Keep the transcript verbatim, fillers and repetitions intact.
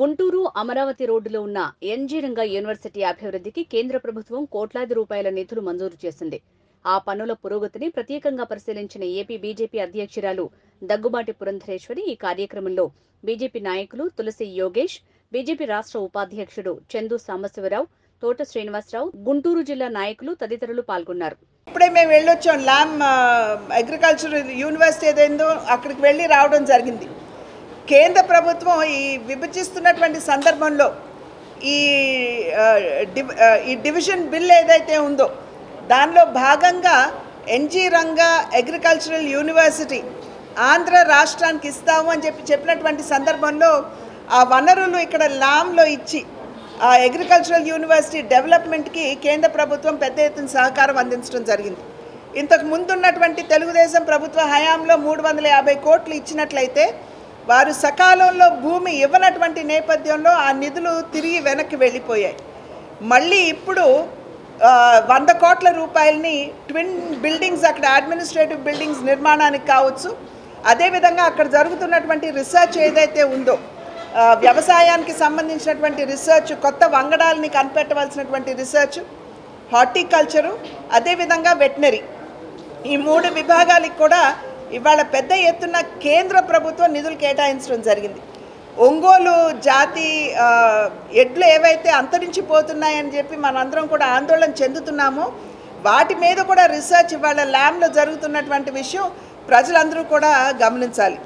గుంటూరు అమరావతి రోడ్డులో ఉన్న NG Ranga university అభివృద్ధికి కేంద్ర ప్రభుత్వం కోట్లాది రూపాయల నిధులు మంజూరు చేసింది. ఆ పనుల పురోగతిని ప్రత్యేకంగా పరిశీలించిన ఏపీ బీజేపీ అధ్యక్షురాలు దగ్గుబాటి పురంధరేశ్వరి ఈ కార్యక్రమంలో బీజేపీ నాయకులు తులసి యోగేష్, బీజేపీ రాష్ట్ర ఉపాధ్యక్షుడు చందు సాంబశివరావు, తోట శ్రీనివాసరావు, గుంటూరు జిల్లా నాయకులు తదితరులు పాల్గొన్నారు. ఇప్పుడే మేము వెళ్ళొచ్చాం. ల్యామ్ అగ్రికల్చరల్ యూనివర్సిటీ ఏదైందో అక్కడికి వెళ్ళి రావడం జరిగింది. కేంద్ర ప్రభుత్వం ఈ విభజిస్తున్నటువంటి సందర్భంలో ఈ ఈ డివిజన్ బిల్ ఏదైతే ఉందో దానిలో భాగంగా N G Ranga agricultural university Andhra రాష్ట్రానికి ఇస్తాము అని చెప్పి చెప్పినటువంటి సందర్భంలో ఆ వనరులు ఇక్కడ లామ్లో ఇచ్చి ఆ అగ్రికల్చరల్ యూనివర్సిటీ డెవలప్మెంట్కి కేంద్ర ప్రభుత్వం పెద్ద ఎత్తున సహకారం అందించడం జరిగింది. ఇంతకు ముందున్నటువంటి తెలుగుదేశం ప్రభుత్వ హయాంలో మూడు వందల యాభై కోట్లు ఇచ్చినట్లయితే వారు సకాలంలో భూమి ఇవ్వనటువంటి నేపథ్యంలో ఆ నిధులు తిరిగి వెనక్కి వెళ్ళిపోయాయి. మళ్ళీ ఇప్పుడు వంద కోట్ల రూపాయలని ట్విన్ బిల్డింగ్స్ అక్కడ అడ్మినిస్ట్రేటివ్ బిల్డింగ్స్ నిర్మాణానికి కావచ్చు, అదేవిధంగా అక్కడ జరుగుతున్నటువంటి రీసెర్చ్ ఏదైతే ఉందో వ్యవసాయానికి సంబంధించినటువంటి రీసెర్చ్, కొత్త వంగడాలని కనిపెట్టవలసినటువంటి రీసెర్చ్, హార్టికల్చరు, అదేవిధంగా వెటనరీ, ఈ మూడు విభాగాలకు కూడా ఇవాళ పెద్ద ఎత్తున కేంద్ర ప్రభుత్వం నిధులు కేటాయించడం జరిగింది. ఒంగోలు జాతి ఎడ్లు ఏవైతే అంతరించిపోతున్నాయని చెప్పి మనందరం కూడా ఆందోళన చెందుతున్నామో వాటి మీద కూడా రీసెర్చ్ ఇవాళ ల్యాబ్లో జరుగుతున్నటువంటి విషయం ప్రజలందరూ కూడా గమనించాలి.